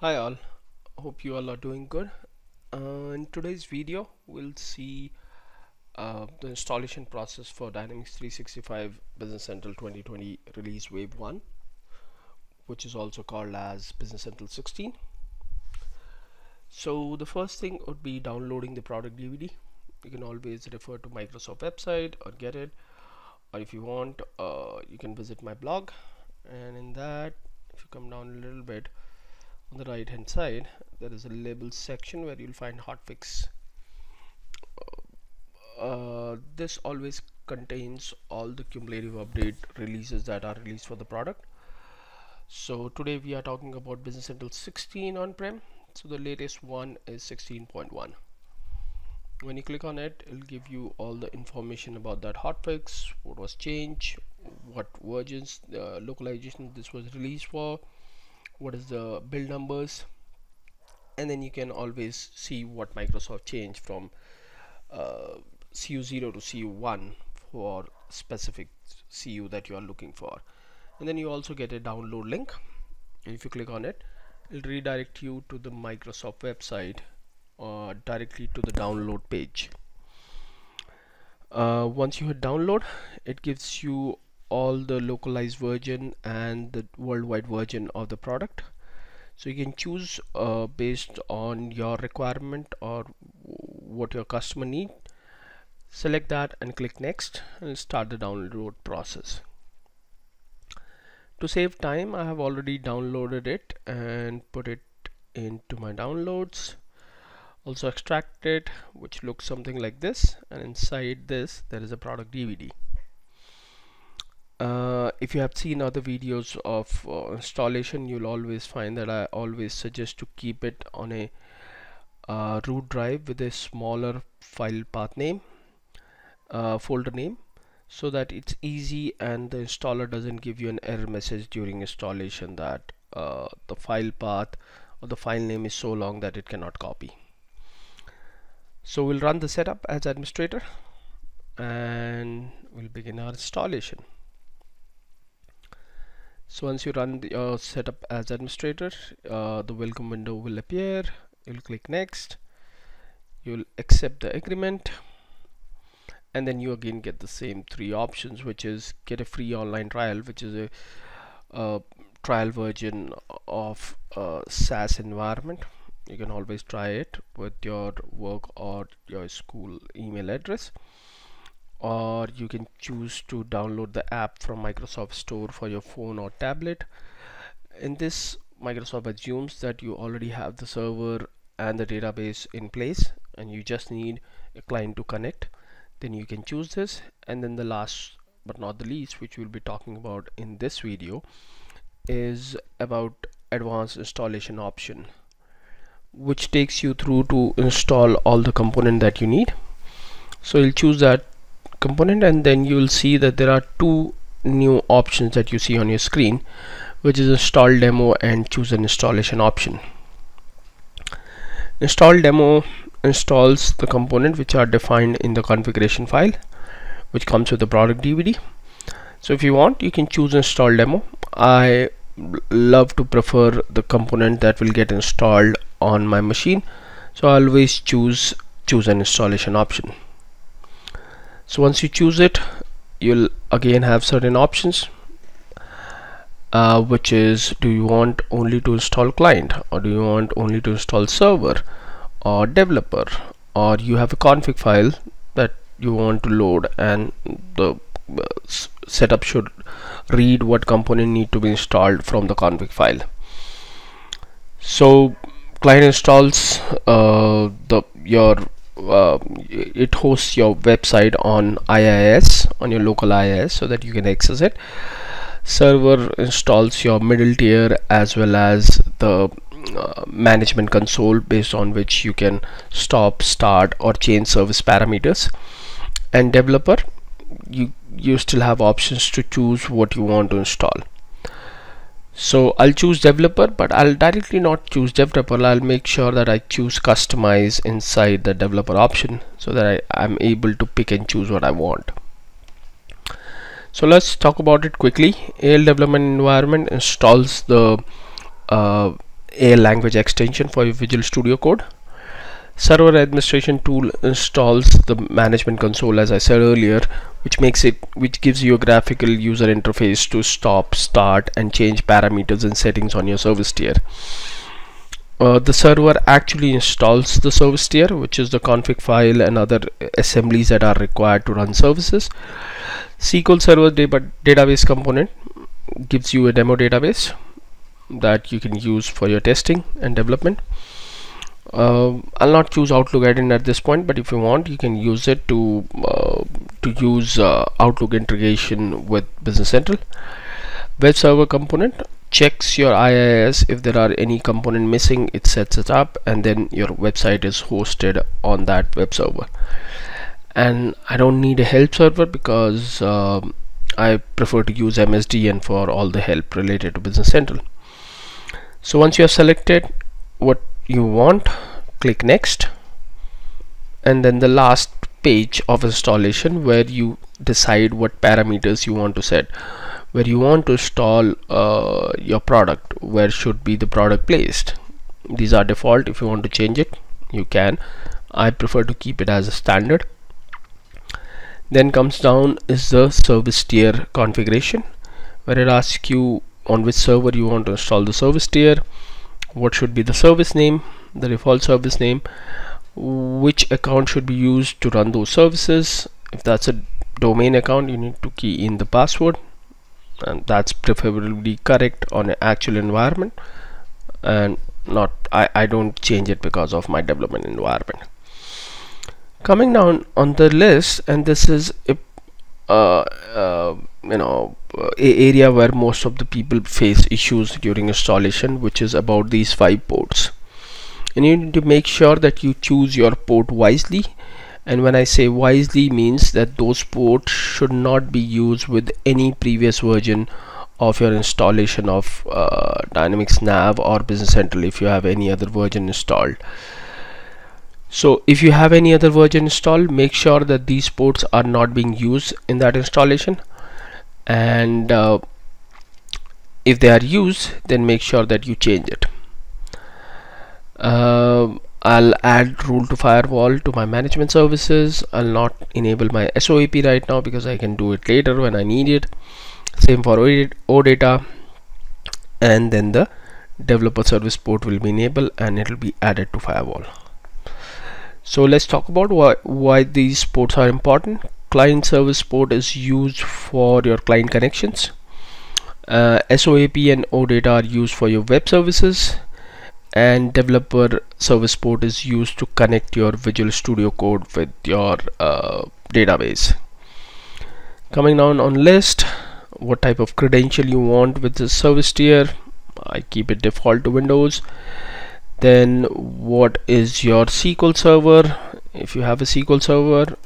Hi all, hope you all are doing good. In today's video we'll see the installation process for Dynamics 365 Business Central 2020 release Wave 1, which is also called as Business Central 16. So the first thing would be downloading the product DVD. You can always refer to Microsoft website or get it, or if you want you can visit my blog, and in that if you come down a little bit on the right hand side there is a label section where you'll find hotfix. This always contains all the cumulative update releases that are released for the product. So today we are talking about Business Central 16 on-prem. So the latest one is 16.1. when you click on it, it'll give you all the information about that hotfix, what was changed, what versions, the localization this was released for, what is the build numbers, and then you can always see what Microsoft changed from CU0 to CU1 for specific CU that you are looking for. And then you also get a download link, and if you click on it, it'll redirect you to the Microsoft website or directly to the download page. Once you hit download, it gives you all the localized version and the worldwide version of the product, so you can choose based on your requirement or what your customer need. Select that and click next and start the download process. To save time, I have already downloaded it and put it into my downloads, also extract it, which looks something like this, and inside this there is a product DVD. If you have seen other videos of installation, you'll always find that I always suggest to keep it on a root drive with a smaller file path name, folder name, so that it's easy and the installer doesn't give you an error message during installation that the file path or the file name is so long that it cannot copy. So we'll run the setup as administrator and we'll begin our installation. So once you run the setup as administrator, the welcome window will appear. You'll click next, you'll accept the agreement, and then you again get the same three options, which is get a free online trial, which is a trial version of SaaS environment. You can always try it with your work or your school email address, or you can choose to download the app from Microsoft Store for your phone or tablet. In this, Microsoft assumes that you already have the server and the database in place and you just need a client to connect. Then you can choose this, and then the last but not the least, which we'll be talking about in this video, is about advanced installation option, which takes you through to install all the component that you need. So you'll choose that component, and then you will see that there are two new options that you see on your screen, which is install demo and choose an installation option. Install demo installs the component which are defined in the configuration file which comes with the product DVD. So if you want, you can choose install demo. I love to prefer the component that will get installed on my machine, so I always choose an installation option. So once you choose it, you'll again have certain options, which is, do you want only to install client, or do you want only to install server or developer, or you have a config file that you want to load and the setup should read what component need to be installed from the config file. So client installs it hosts your website on IIS, on your local IIS, so that you can access it. Server installs your middle tier as well as the management console, based on which you can stop, start or change service parameters. And developer, you still have options to choose what you want to install. So I'll choose developer, but I'll directly not choose developer. I'll make sure that I choose customize inside the developer option, so that I'm able to pick and choose what I want. So let's talk about it quickly. AL development environment installs the AL language extension for your Visual Studio Code. Server administration tool installs the management console, as I said earlier, which gives you a graphical user interface to stop, start and change parameters and settings on your service tier. The server actually installs the service tier, which is the config file and other assemblies that are required to run services. SQL Server database component gives you a demo database that you can use for your testing and development. I'll not choose Outlook add-in at this point, but if you want, you can use it to use Outlook integration with Business Central. Web server component checks your IIS. If there are any component missing, it sets it up, and then your website is hosted on that web server. And I don't need a help server because I prefer to use MSDN for all the help related to Business Central. So once you have selected what you want, click next, and then the last page of installation where you decide what parameters you want to set, where you want to install your product, where should be the product placed. These are default. If you want to change it, you can. I prefer to keep it as a standard. Then comes down is the service tier configuration, where it asks you on which server you want to install the service tier, what should be the service name, the default service name, which account should be used to run those services. If that's a domain account, you need to key in the password, and that's preferably correct on an actual environment, and not I don't change it because of my development environment. Coming down on the list, and this is a area where most of the people face issues during installation, which is about these 5 ports. And you need to make sure that you choose your port wisely. And when I say wisely, means that those ports should not be used with any previous version of your installation of Dynamics NAV or Business Central if you have any other version installed. So if you have any other version installed, make sure that these ports are not being used in that installation, and if they are used, then make sure that you change it. I'll add rule to firewall to my management services. I'll not enable my SOAP right now because I can do it later when I need it. Same for OData, and then the developer service port will be enabled and it will be added to firewall. So let's talk about why these ports are important. Client service port is used for your client connections. SOAP and OData are used for your web services, and developer service port is used to connect your Visual Studio Code with your database. Coming down on list, what type of credential you want with the service tier. I keep it default to Windows. Then what is your SQL Server? If you have a SQL Server,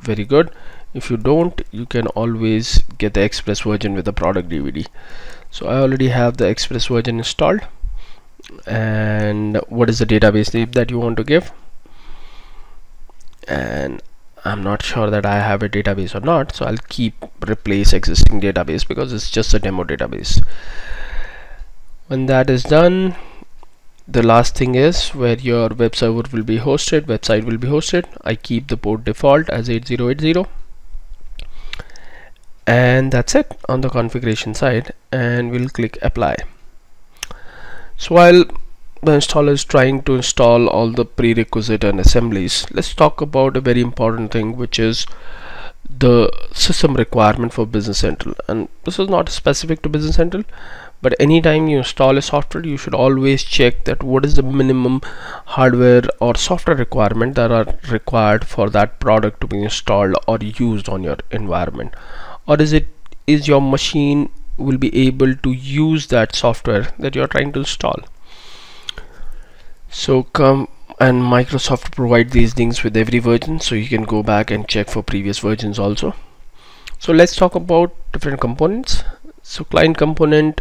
very good. If you don't, you can always get the Express version with the product DVD. So I already have the Express version installed. And what is the database name that you want to give? And I'm not sure that I have a database or not, so I'll keep replace existing database because it's just a demo database. When that is done, the last thing is where your web server will be hosted, website will be hosted. I keep the port default as 8080, and that's it on the configuration side, and we'll click apply. So while the installer is trying to install all the prerequisite and assemblies, let's talk about a very important thing, which is the system requirement for Business Central. And this is not specific to Business Central, but anytime you install a software, you should always check that what is the minimum hardware or software requirement that are required for that product to be installed or used on your environment, or is your machine will be able to use that software that you're trying to install. So come, and Microsoft provide these things with every version, so you can go back and check for previous versions also. So let's talk about different components. So client component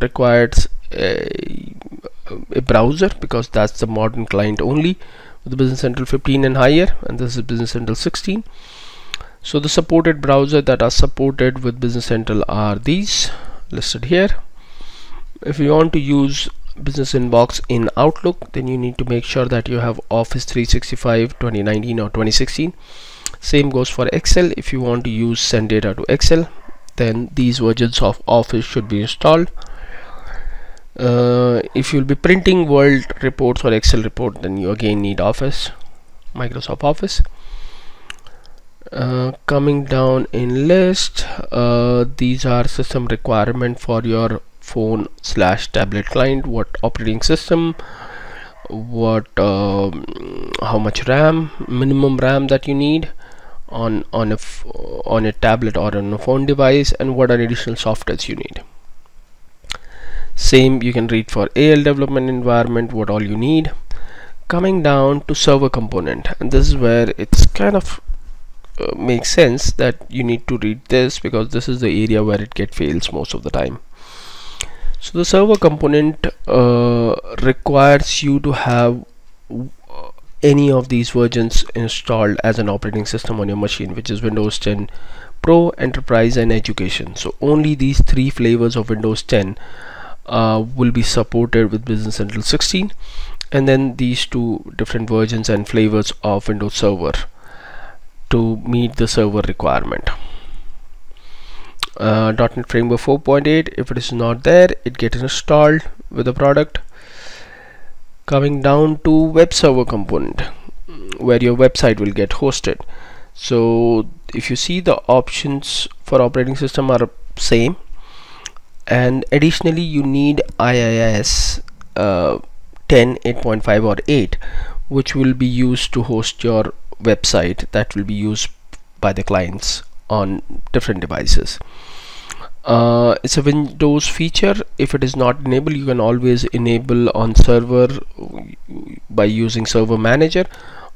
requires a browser, because that's the modern client only with the Business Central 15 and higher, and this is Business Central 16. So the supported browser that are supported with Business Central are these listed here. If you want to use business inbox in Outlook, then you need to make sure that you have Office 365 2019 or 2016. Same goes for Excel. If you want to use send data to Excel, then these versions of Office should be installed. If you'll be printing Word reports or Excel report, then you again need Office, Microsoft Office. Coming down in list, these are system requirement for your phone / tablet client. What operating system, what how much RAM, minimum RAM that you need on a tablet or on a phone device, and what are additional softwares you need. Same you can read for AL development environment, what all you need. Coming down to server component, and this is where it's kind of makes sense that you need to read this, because this is the area where it fails most of the time. So the server component requires you to have any of these versions installed as an operating system on your machine, which is Windows 10 Pro, Enterprise, and Education. So only these three flavors of Windows 10 will be supported with Business Central 16, and then these two different versions and flavors of Windows Server to meet the server requirement. .NET Framework 4.8, if it is not there, it gets installed with the product. Coming down to web server component, where your website will get hosted. So if you see, the options for operating system are same, and additionally you need IIS 10, 8.5 or 8, which will be used to host your website that will be used by the clients on different devices. It's a Windows feature. If it is not enabled, you can always enable on server by using server manager,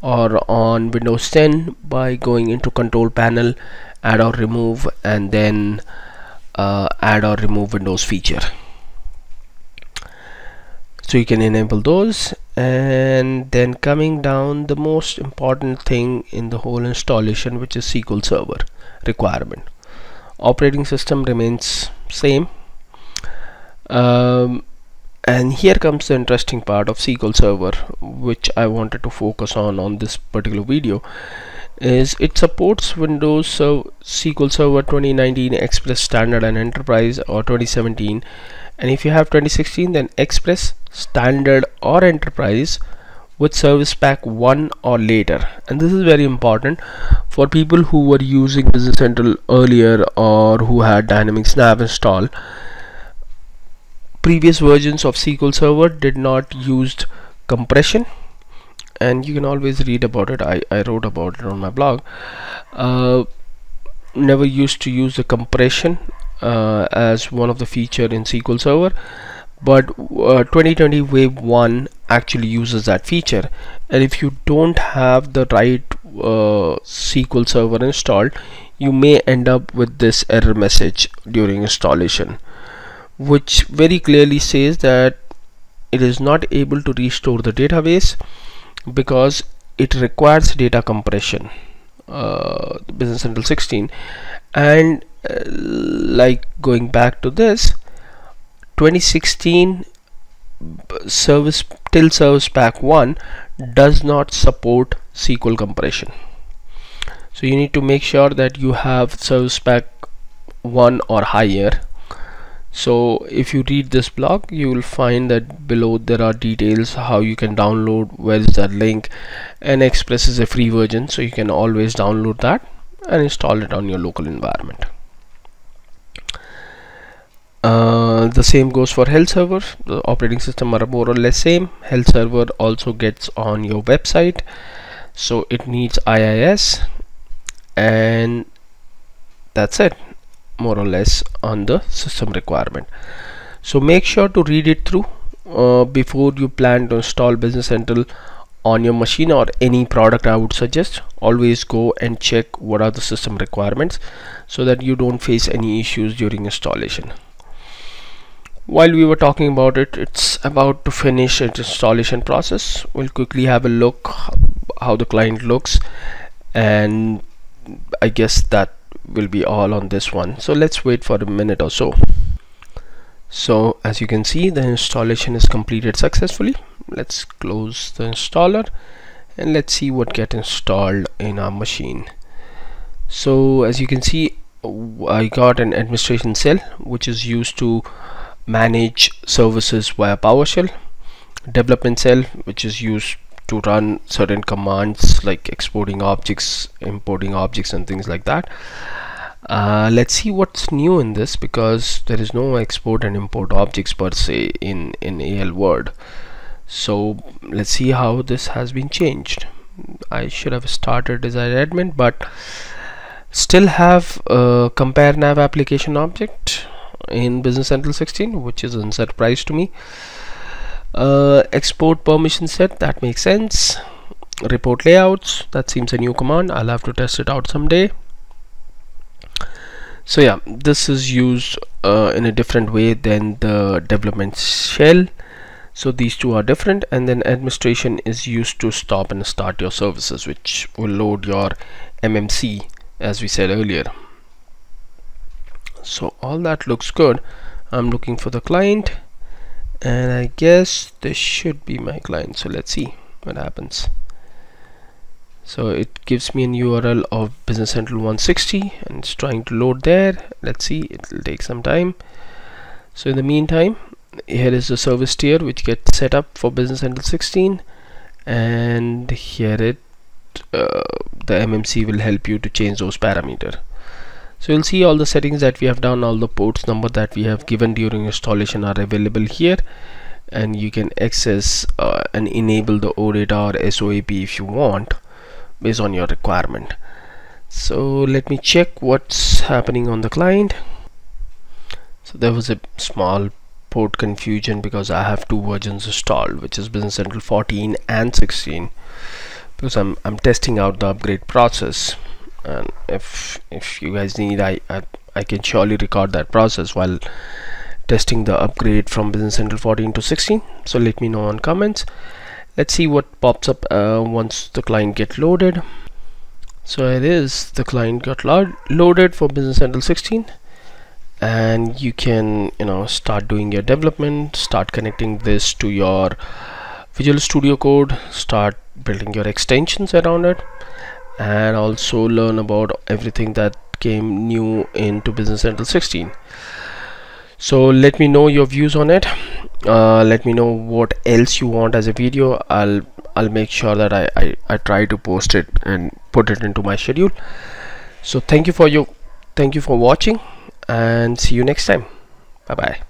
or on Windows 10 by going into control panel, add or remove, and then add or remove Windows feature. So you can enable those. And then coming down, the most important thing in the whole installation, which is SQL Server requirement. Operating system remains same, and here comes the interesting part of SQL Server, which I wanted to focus on this particular video. Is it supports Windows SQL Server 2019 Express Standard and Enterprise, or 2017, and if you have 2016, then Express Standard or Enterprise with Service Pack 1 or later. And this is very important for people who were using Business Central earlier, or who had Dynamics NAV installed. Previous versions of SQL Server did not use compression, and you can always read about it. I wrote about it on my blog. Never used to use the compression as one of the feature in SQL Server, but 2020 Wave 1 actually uses that feature. And if you don't have the right SQL Server installed, you may end up with this error message during installation, which very clearly says that it is not able to restore the database because it requires data compression, Business Central 16. And like going back to this, 2016 service till Service Pack 1 does not support SQL compression. So you need to make sure that you have Service Pack 1 or higher. So if you read this blog, you will find that below there are details how you can download, where is that link, and Express is a free version, so you can always download that and install it on your local environment. The same goes for Health Server. The operating system are more or less same. Health Server also gets on your website, so it needs IIS, and that's it, more or less, on the system requirement. So make sure to read it through before you plan to install Business Central on your machine or any product. I would suggest always go and check what are the system requirements, so that you don't face any issues during installation. While we were talking about it, it's about to finish its installation process. We'll quickly have a look how the client looks, and I guess that will be all on this one. So let's wait for a minute or so. So as you can see, the installation is completed successfully. Let's close the installer and let's see what gets installed in our machine. So as you can see, I got an administration cell which is used to manage services via PowerShell, development cell which is used to run certain commands like exporting objects, importing objects and things like that. Let's see what's new in this, because there is no export and import objects per se in AL Word. So let's see how this has been changed. I should have started desired admin, but still have a compare nav application object in Business Central 16, which is a surprise to me. Export permission set, that makes sense. Report layouts, that seems a new command. I'll have to test it out someday. So yeah, this is used in a different way than the development shell. So these two are different, and then administration is used to stop and start your services, which will load your MMC as we said earlier. So all that looks good. I'm looking for the client, and I guess this should be my client. So let's see what happens. So it gives me an URL of Business Central 160 and it's trying to load there. Let's see, it will take some time. So in the meantime, here is the service tier which gets set up for Business Central 16, and here it the MMC will help you to change those parameters. So you'll see all the settings that we have done, all the ports number that we have given during installation are available here, and you can access and enable the OData or SOAP if you want based on your requirement. So let me check what's happening on the client. So there was a small port confusion because I have two versions installed, which is Business Central 14 and 16, because I'm testing out the upgrade process, and if you guys need, I can surely record that process while testing the upgrade from Business Central 14 to 16. So let me know on comments. Let's see what pops up once the client gets loaded. So it is, the client got loaded for Business Central 16, and you can start doing your development, start connecting this to your Visual Studio Code, start building your extensions around it, and also learn about everything that came new into Business Central 16. So let me know your views on it. Let me know what else you want as a video. I'll make sure that I try to post it and put it into my schedule. So thank you for watching, and see you next time. Bye bye.